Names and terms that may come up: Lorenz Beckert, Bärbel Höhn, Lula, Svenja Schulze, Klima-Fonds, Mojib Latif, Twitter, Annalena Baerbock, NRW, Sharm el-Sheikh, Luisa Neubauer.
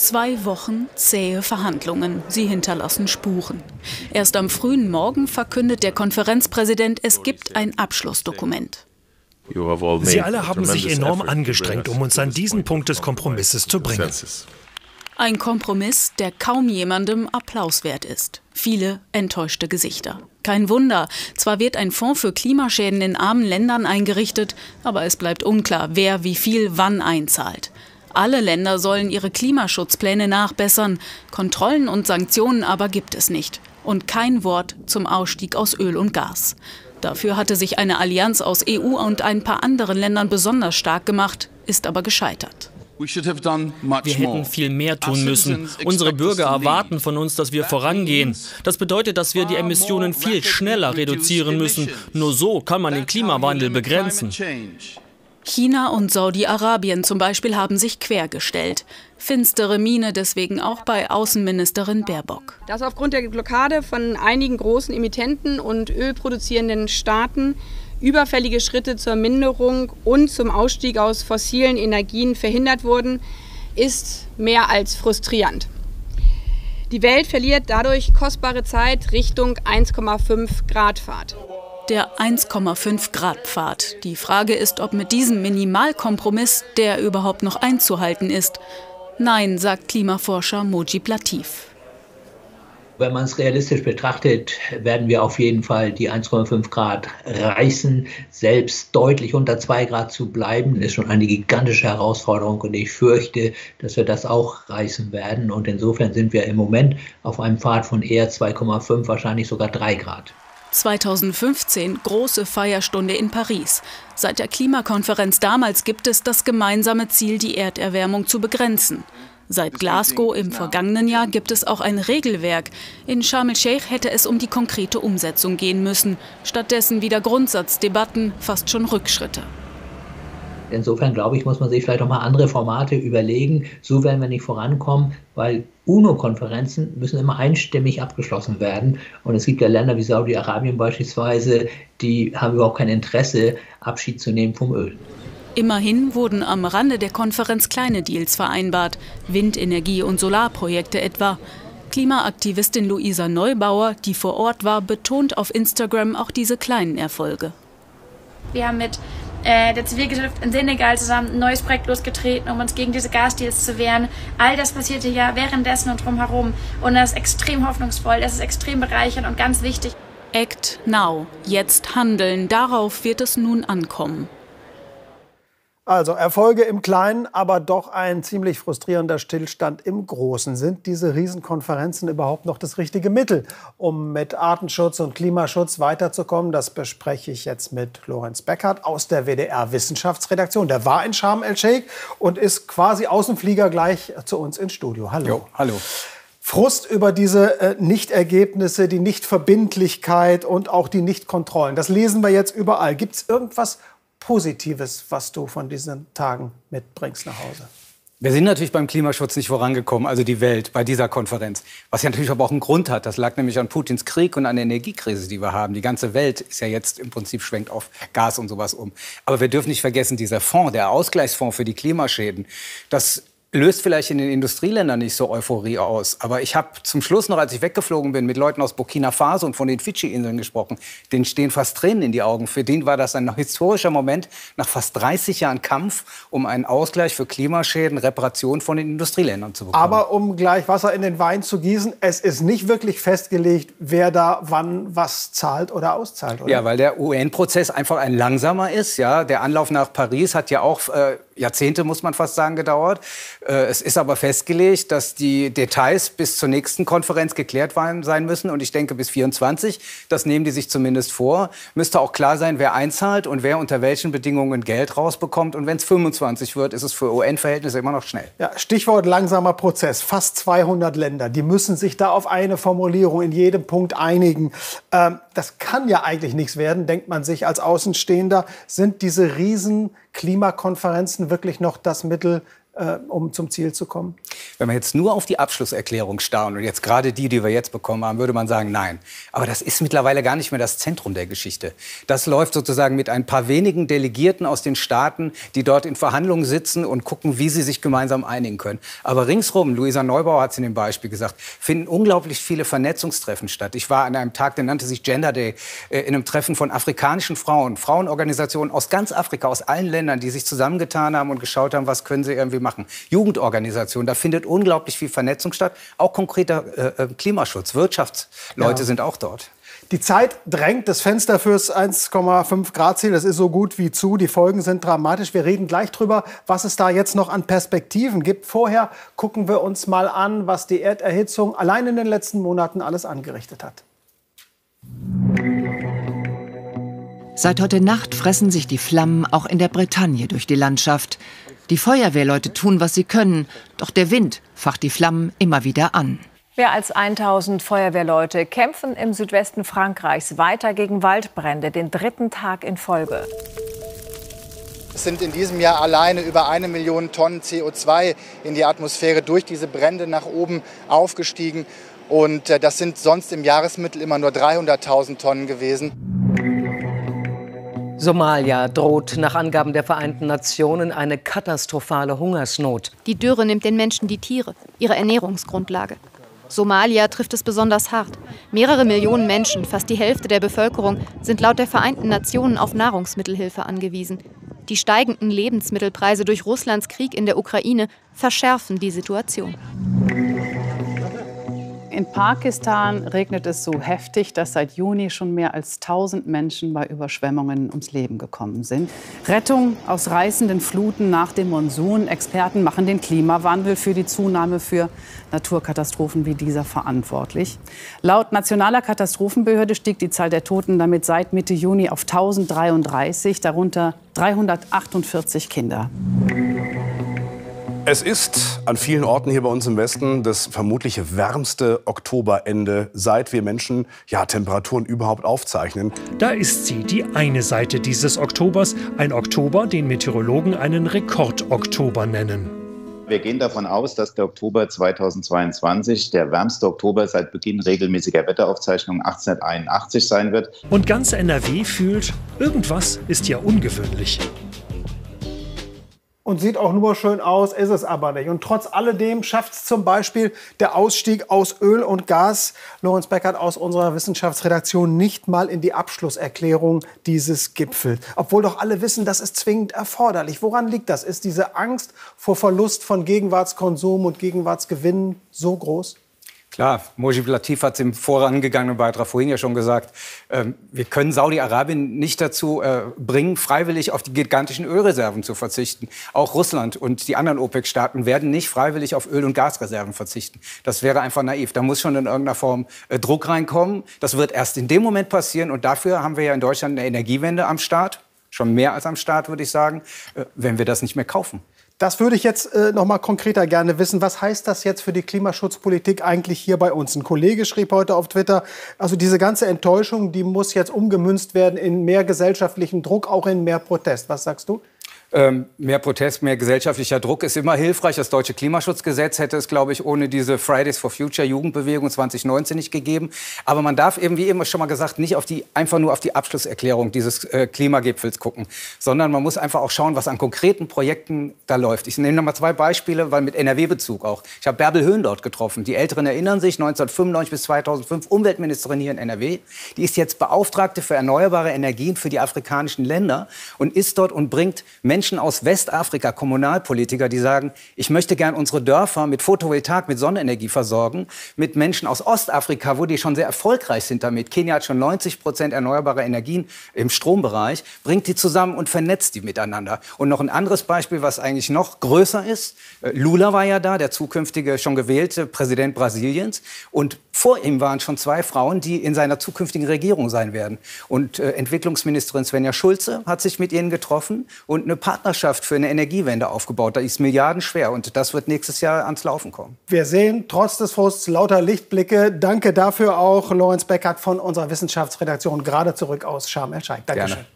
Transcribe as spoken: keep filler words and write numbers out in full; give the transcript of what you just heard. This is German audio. Zwei Wochen zähe Verhandlungen, sie hinterlassen Spuren. Erst am frühen Morgen verkündet der Konferenzpräsident, es gibt ein Abschlussdokument. Sie alle haben sich enorm angestrengt, um uns an diesen Punkt des Kompromisses zu bringen. Ein Kompromiss, der kaum jemandem Applaus wert ist. Viele enttäuschte Gesichter. Kein Wunder, zwar wird ein Fonds für Klimaschäden in armen Ländern eingerichtet, aber es bleibt unklar, wer wie viel wann einzahlt. Alle Länder sollen ihre Klimaschutzpläne nachbessern, Kontrollen und Sanktionen aber gibt es nicht. Und kein Wort zum Ausstieg aus Öl und Gas. Dafür hatte sich eine Allianz aus E U und ein paar anderen Ländern besonders stark gemacht, ist aber gescheitert. Wir hätten viel mehr tun müssen. Unsere Bürger erwarten von uns, dass wir vorangehen. Das bedeutet, dass wir die Emissionen viel schneller reduzieren müssen. Nur so kann man den Klimawandel begrenzen. China und Saudi-Arabien zum Beispiel haben sich quergestellt. Finstere Miene deswegen auch bei Außenministerin Baerbock. Dass aufgrund der Blockade von einigen großen Emittenten und ölproduzierenden Staaten überfällige Schritte zur Minderung und zum Ausstieg aus fossilen Energien verhindert wurden, ist mehr als frustrierend. Die Welt verliert dadurch kostbare Zeit Richtung eins Komma fünf Grad Pfad. Der eins Komma fünf Grad Pfad. Die Frage ist, ob mit diesem Minimalkompromiss der überhaupt noch einzuhalten ist. Nein, sagt Klimaforscher Mojib Latif. Wenn man es realistisch betrachtet, werden wir auf jeden Fall die eins Komma fünf Grad reißen. Selbst deutlich unter zwei Grad zu bleiben, ist schon eine gigantische Herausforderung. Und ich fürchte, dass wir das auch reißen werden. Und insofern sind wir im Moment auf einem Pfad von eher zwei Komma fünf, wahrscheinlich sogar drei Grad. zweitausendfünfzehn, große Feierstunde in Paris. Seit der Klimakonferenz damals gibt es das gemeinsame Ziel, die Erderwärmung zu begrenzen. Seit Glasgow im vergangenen Jahr gibt es auch ein Regelwerk. In Sharm el-Sheikh hätte es um die konkrete Umsetzung gehen müssen. Stattdessen wieder Grundsatzdebatten, fast schon Rückschritte. Insofern, glaube ich, muss man sich vielleicht auch mal andere Formate überlegen. So werden wir nicht vorankommen, weil UNO-Konferenzen müssen immer einstimmig abgeschlossen werden. Und es gibt ja Länder wie Saudi-Arabien beispielsweise, die haben überhaupt kein Interesse, Abschied zu nehmen vom Öl. Immerhin wurden am Rande der Konferenz kleine Deals vereinbart, Windenergie- und Solarprojekte etwa. Klimaaktivistin Luisa Neubauer, die vor Ort war, betont auf Instagram auch diese kleinen Erfolge. Wir haben mit der Zivilgesellschaft in Senegal zusammen ein neues Projekt losgetreten, um uns gegen diese Gasdeals zu wehren. All das passierte ja währenddessen und drumherum. Und das ist extrem hoffnungsvoll, das ist extrem bereichernd und ganz wichtig. Act now, jetzt handeln, darauf wird es nun ankommen. Also Erfolge im Kleinen, aber doch ein ziemlich frustrierender Stillstand im Großen. Sind diese Riesenkonferenzen überhaupt noch das richtige Mittel, um mit Artenschutz und Klimaschutz weiterzukommen? Das bespreche ich jetzt mit Lorenz Beckert aus der W D R-Wissenschaftsredaktion. Der war in Sharm el-Sheikh und ist quasi Außenflieger gleich zu uns ins Studio. Hallo. Jo, hallo. Frust über diese äh, Nichtergebnisse, die Nichtverbindlichkeit und auch die Nichtkontrollen. Das lesen wir jetzt überall. Gibt es irgendwas Positives, was du von diesen Tagen mitbringst nach Hause? Wir sind natürlich beim Klimaschutz nicht vorangekommen, also die Welt, bei dieser Konferenz. Was ja natürlich aber auch einen Grund hat. Das lag nämlich an Putins Krieg und an der Energiekrise, die wir haben. Die ganze Welt ist ja jetzt im Prinzip schwenkt auf Gas und sowas um. Aber wir dürfen nicht vergessen, dieser Fonds, der Ausgleichsfonds für die Klimaschäden, das löst vielleicht in den Industrieländern nicht so Euphorie aus. Aber ich habe zum Schluss noch, als ich weggeflogen bin, mit Leuten aus Burkina Faso und von den Fidschi-Inseln gesprochen. Denen stehen fast Tränen in die Augen. Für den war das ein historischer Moment nach fast dreißig Jahren Kampf, um einen Ausgleich für Klimaschäden, Reparationen von den Industrieländern zu bekommen. Aber um gleich Wasser in den Wein zu gießen, es ist nicht wirklich festgelegt, wer da wann was zahlt oder auszahlt, oder? Ja, weil der U N-Prozess einfach ein langsamer ist. Ja, der Anlauf nach Paris hat ja auch äh, Jahrzehnte, muss man fast sagen, gedauert. Es ist aber festgelegt, dass die Details bis zur nächsten Konferenz geklärt sein müssen. Und ich denke, bis vierundzwanzig, das nehmen die sich zumindest vor, müsste auch klar sein, wer einzahlt und wer unter welchen Bedingungen Geld rausbekommt. Und wenn es fünfundzwanzig wird, ist es für U N-Verhältnisse immer noch schnell. Ja, Stichwort langsamer Prozess. Fast zweihundert Länder, die müssen sich da auf eine Formulierung in jedem Punkt einigen. Ähm, das kann ja eigentlich nichts werden, denkt man sich als Außenstehender. Sind diese riesen Klimakonferenzen wirklich noch das Mittel, um zum Ziel zu kommen? Wenn man jetzt nur auf die Abschlusserklärung starren und jetzt gerade die, die wir jetzt bekommen haben, würde man sagen, nein. Aber das ist mittlerweile gar nicht mehr das Zentrum der Geschichte. Das läuft sozusagen mit ein paar wenigen Delegierten aus den Staaten, die dort in Verhandlungen sitzen und gucken, wie sie sich gemeinsam einigen können. Aber ringsrum, Luisa Neubauer hat es in dem Beispiel gesagt, finden unglaublich viele Vernetzungstreffen statt. Ich war an einem Tag, der nannte sich Gender Day, in einem Treffen von afrikanischen Frauen, Frauenorganisationen aus ganz Afrika, aus allen Ländern, die sich zusammengetan haben und geschaut haben, was können sie irgendwie machen. Jugendorganisationen, da findet unglaublich viel Vernetzung statt. Auch konkreter äh, Klimaschutz, Wirtschaftsleute ja. sind auch dort. Die Zeit drängt, das Fenster fürs eins Komma fünf Grad Ziel, das ist so gut wie zu. Die Folgen sind dramatisch. Wir reden gleich drüber, was es da jetzt noch an Perspektiven gibt. Vorher gucken wir uns mal an, was die Erderhitzung allein in den letzten Monaten alles angerichtet hat. Seit heute Nacht fressen sich die Flammen auch in der Bretagne durch die Landschaft. Die Feuerwehrleute tun, was sie können, doch der Wind facht die Flammen immer wieder an. Mehr als tausend Feuerwehrleute kämpfen im Südwesten Frankreichs weiter gegen Waldbrände, den dritten Tag in Folge. Es sind in diesem Jahr alleine über eine Million Tonnen C O zwei in die Atmosphäre durch diese Brände nach oben aufgestiegen. Und das sind sonst im Jahresmittel immer nur dreihunderttausend Tonnen gewesen. Somalia droht nach Angaben der Vereinten Nationen eine katastrophale Hungersnot. Die Dürre nimmt den Menschen die Tiere, ihre Ernährungsgrundlage. Somalia trifft es besonders hart. Mehrere Millionen Menschen, fast die Hälfte der Bevölkerung, sind laut der Vereinten Nationen auf Nahrungsmittelhilfe angewiesen. Die steigenden Lebensmittelpreise durch Russlands Krieg in der Ukraine verschärfen die Situation. In Pakistan regnet es so heftig, dass seit Juni schon mehr als tausend Menschen bei Überschwemmungen ums Leben gekommen sind. Rettung aus reißenden Fluten nach dem Monsun. Experten machen den Klimawandel für die Zunahme für Naturkatastrophen wie dieser verantwortlich. Laut nationaler Katastrophenbehörde stieg die Zahl der Toten damit seit Mitte Juni auf tausenddreiunddreißig, darunter dreihundertachtundvierzig Kinder. Es ist an vielen Orten hier bei uns im Westen das vermutliche wärmste Oktoberende, seit wir Menschen ja, Temperaturen überhaupt aufzeichnen. Da ist sie, die eine Seite dieses Oktobers. Ein Oktober, den Meteorologen einen Rekord-Oktober nennen. Wir gehen davon aus, dass der Oktober zweitausendzweiundzwanzig der wärmste Oktober seit Beginn regelmäßiger Wetteraufzeichnungen achtzehnhunderteinundachtzig sein wird. Und ganz N R W fühlt, irgendwas ist ja ungewöhnlich. Und sieht auch nur schön aus, ist es aber nicht. Und trotz alledem schafft es zum Beispiel der Ausstieg aus Öl und Gas, Lorenz Beckert aus unserer Wissenschaftsredaktion, nicht mal in die Abschlusserklärung dieses Gipfels. Obwohl doch alle wissen, das ist zwingend erforderlich. Woran liegt das? Ist diese Angst vor Verlust von Gegenwartskonsum und Gegenwartsgewinnen so groß? Klar, Mojib Latif hat es im vorangegangenen Beitrag vorhin ja schon gesagt, ähm, wir können Saudi-Arabien nicht dazu äh, bringen, freiwillig auf die gigantischen Ölreserven zu verzichten. Auch Russland und die anderen OPEC-Staaten werden nicht freiwillig auf Öl- und Gasreserven verzichten. Das wäre einfach naiv. Da muss schon in irgendeiner Form äh, Druck reinkommen. Das wird erst in dem Moment passieren. Und dafür haben wir ja in Deutschland eine Energiewende am Start. Schon mehr als am Start, würde ich sagen, äh, wenn wir das nicht mehr kaufen. Das würde ich jetzt äh, noch mal konkreter gerne wissen. Was heißt das jetzt für die Klimaschutzpolitik eigentlich hier bei uns? Ein Kollege schrieb heute auf Twitter, also diese ganze Enttäuschung, die muss jetzt umgemünzt werden in mehr gesellschaftlichen Druck, auch in mehr Protest. Was sagst du? Ähm, mehr Protest, mehr gesellschaftlicher Druck ist immer hilfreich. Das deutsche Klimaschutzgesetz hätte es, glaube ich, ohne diese Fridays for Future Jugendbewegung zweitausendneunzehn nicht gegeben. Aber man darf eben, wie eben schon mal gesagt, nicht auf die, einfach nur auf die Abschlusserklärung dieses äh, Klimagipfels gucken, sondern man muss einfach auch schauen, was an konkreten Projekten da läuft. Ich nehme noch mal zwei Beispiele, weil mit N R W-Bezug auch. Ich habe Bärbel Höhn dort getroffen. Die Älteren erinnern sich, neunzehnhundertfünfundneunzig bis zweitausendfünf Umweltministerin hier in N R W. Die ist jetzt Beauftragte für erneuerbare Energien für die afrikanischen Länder und ist dort und bringt Menschen Menschen aus Westafrika, Kommunalpolitiker, die sagen, ich möchte gern unsere Dörfer mit Photovoltaik, mit Sonnenenergie versorgen. Mit Menschen aus Ostafrika, wo die schon sehr erfolgreich sind damit. Kenia hat schon neunzig Prozent erneuerbare Energien im Strombereich. Bringt die zusammen und vernetzt die miteinander. Und noch ein anderes Beispiel, was eigentlich noch größer ist. Lula war ja da, der zukünftige, schon gewählte Präsident Brasiliens. Und vor ihm waren schon zwei Frauen, die in seiner zukünftigen Regierung sein werden. Und äh, Entwicklungsministerin Svenja Schulze hat sich mit ihnen getroffen und eine Partnerschaft für eine Energiewende aufgebaut. Da ist milliardenschwer und das wird nächstes Jahr ans Laufen kommen. Wir sehen trotz des Frusts lauter Lichtblicke. Danke dafür auch Lorenz Beckert von unserer Wissenschaftsredaktion, gerade zurück aus Sharm el-Sheikh. Dankeschön. Gerne.